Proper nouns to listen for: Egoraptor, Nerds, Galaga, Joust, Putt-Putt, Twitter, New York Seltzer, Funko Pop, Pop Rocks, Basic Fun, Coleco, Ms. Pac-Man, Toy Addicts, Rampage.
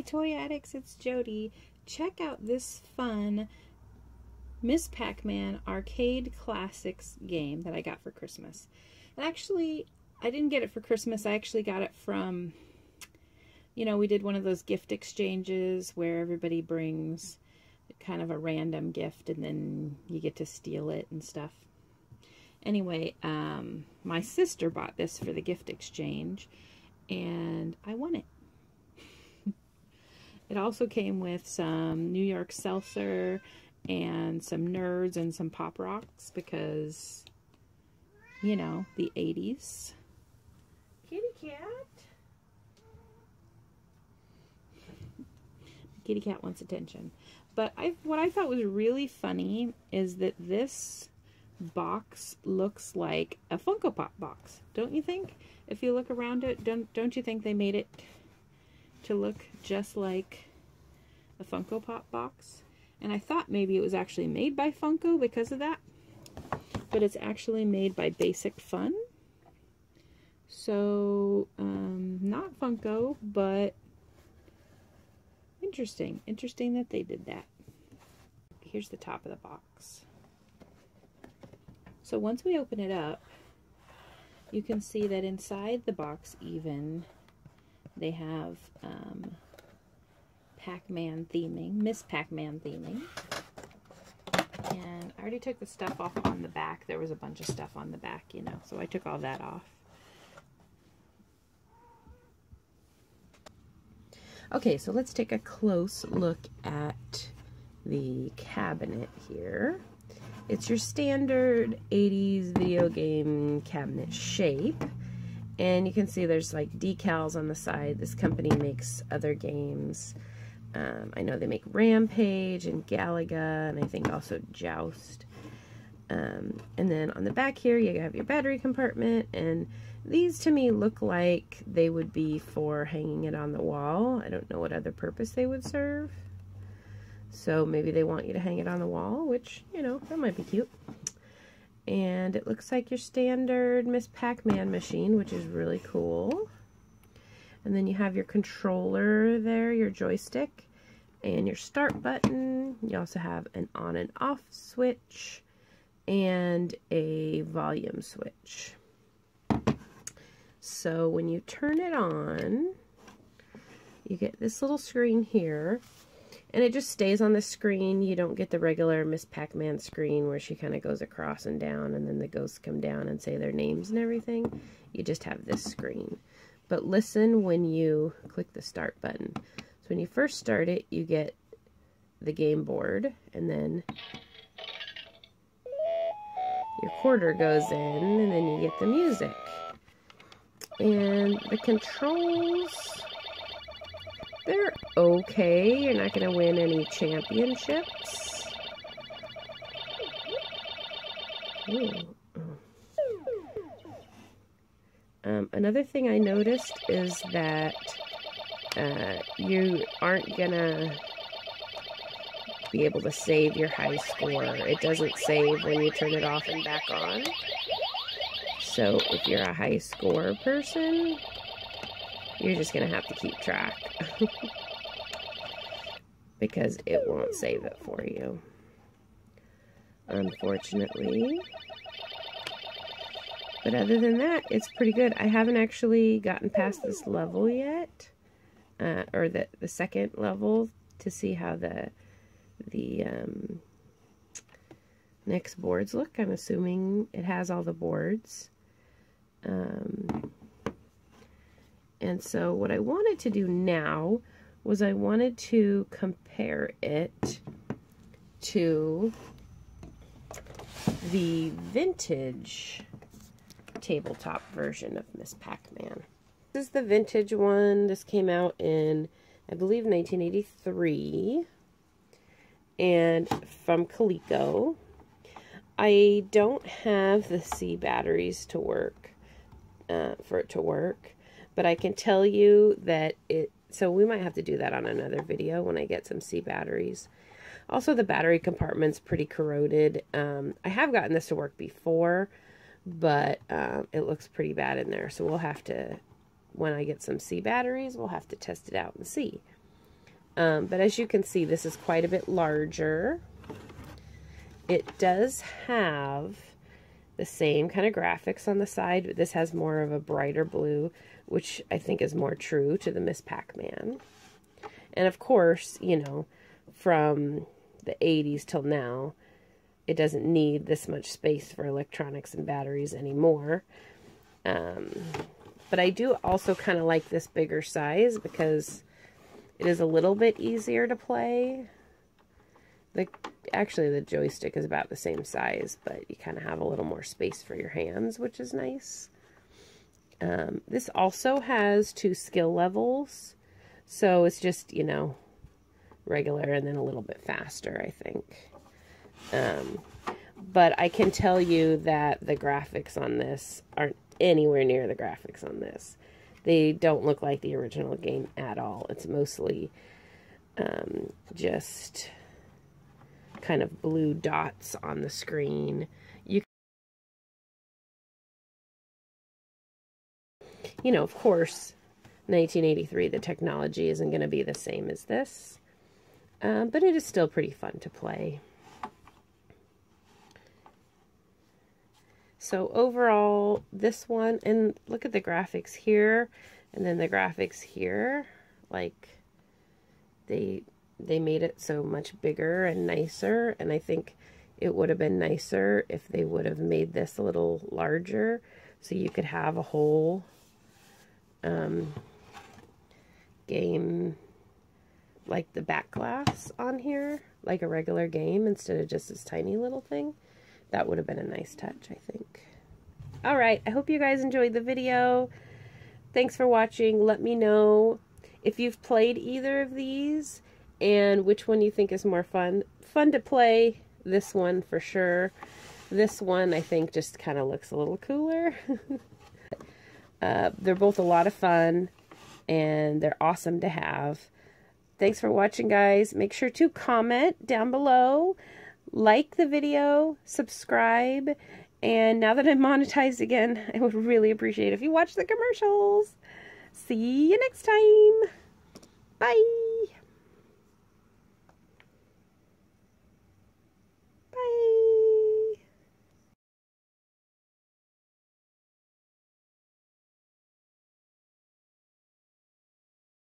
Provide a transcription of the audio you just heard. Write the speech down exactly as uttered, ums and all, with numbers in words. Hey Toy Addicts, it's Jody. Check out this fun Miz Pac-Man Arcade Classics game that I got for Christmas. And actually, I didn't get it for Christmas. I actually got it from, you know, we did one of those gift exchanges where everybody brings kind of a random gift and then you get to steal it and stuff. Anyway, um, my sister bought this for the gift exchange and I won it. It also came with some New York Seltzer and some Nerds and some Pop Rocks because, you know, the eighties. Kitty cat. Kitty cat wants attention. But I, what I thought was really funny is that this box looks like a Funko Pop box, don't you think? If you look around it, don't don't you think they made it to look just like a Funko Pop box? And I thought maybe it was actually made by Funko because of that, but it's actually made by Basic Fun. So, um, not Funko, but interesting. Interesting that they did that. Here's the top of the box. So once we open it up, you can see that inside the box even, they have um, Pac-Man theming, Miz Pac-Man theming. And I already took the stuff off on the back. There was a bunch of stuff on the back, you know, so I took all that off. Okay, so let's take a close look at the cabinet here. It's your standard eighties video game cabinet shape. And you can see there's like decals on the side. This company makes other games. Um, I know they make Rampage and Galaga, and I think also Joust. Um, and then on the back here, you have your battery compartment. And these to me look like they would be for hanging it on the wall. I don't know what other purpose they would serve. So maybe they want you to hang it on the wall, which, you know, that might be cute. And it looks like your standard Miz Pac-Man machine, which is really cool. And then you have your controller there, your joystick, and your start button. You also have an on and off switch and a volume switch. So when you turn it on, you get this little screen here. And it just stays on the screen. You don't get the regular Miz Pac-Man screen where she kind of goes across and down and then the ghosts come down and say their names and everything. You just have this screen. But listen when you click the start button. So when you first start it, you get the game board and then your quarter goes in and then you get the music. And the controls, they're okay. You're not going to win any championships. Ooh. Um, another thing I noticed is that uh, you aren't going to be able to save your high score. It doesn't save when you turn it off and back on. So if you're a high score person, you're just going to have to keep track because it won't save it for you, unfortunately. But other than that, it's pretty good. I haven't actually gotten past this level yet, uh, or the, the second level, to see how the, the um, next boards look. I'm assuming it has all the boards. Um... And so what I wanted to do now was I wanted to compare it to the vintage tabletop version of Miz Pac-Man. This is the vintage one. This came out in, I believe, nineteen eighty-three, and from Coleco. I don't have the C batteries to work, uh, for it to work. But I can tell you that it, so we might have to do that on another video when I get some C batteries. Also, the battery compartment's pretty corroded. Um, I have gotten this to work before, but um, it looks pretty bad in there. So we'll have to, when I get some C batteries, we'll have to test it out and see. Um, but as you can see, this is quite a bit larger. It does have the same kind of graphics on the side, but this has more of a brighter blue, which I think is more true to the Miz Pac-Man. And of course, you know, from the eighties till now, it doesn't need this much space for electronics and batteries anymore. Um, but I do also kind of like this bigger size because it is a little bit easier to play. The, actually, the joystick is about the same size, but you kind of have a little more space for your hands, which is nice. Um, this also has two skill levels, so it's just, you know, regular and then a little bit faster, I think. Um, but I can tell you that the graphics on this aren't anywhere near the graphics on this. They don't look like the original game at all. It's mostly um, just kind of blue dots on the screen. You, you know, of course, nineteen eighty-three, the technology isn't going to be the same as this, uh, but it is still pretty fun to play. So overall, this one, and look at the graphics here, and then the graphics here, like, they they made it so much bigger and nicer, and I think it would have been nicer if they would have made this a little larger, so you could have a whole um, game, like the back glass on here, like a regular game, instead of just this tiny little thing. That would have been a nice touch, I think. All right, I hope you guys enjoyed the video. Thanks for watching. Let me know if you've played either of these and which one you think is more fun. Fun to play, this one for sure. This one, I think, just kind of looks a little cooler. uh, they're both a lot of fun, and they're awesome to have. Thanks for watching, guys. Make sure to comment down below. Like the video, subscribe, and now that I'm monetized again, I would really appreciate it if you watch the commercials. See you next time. Bye.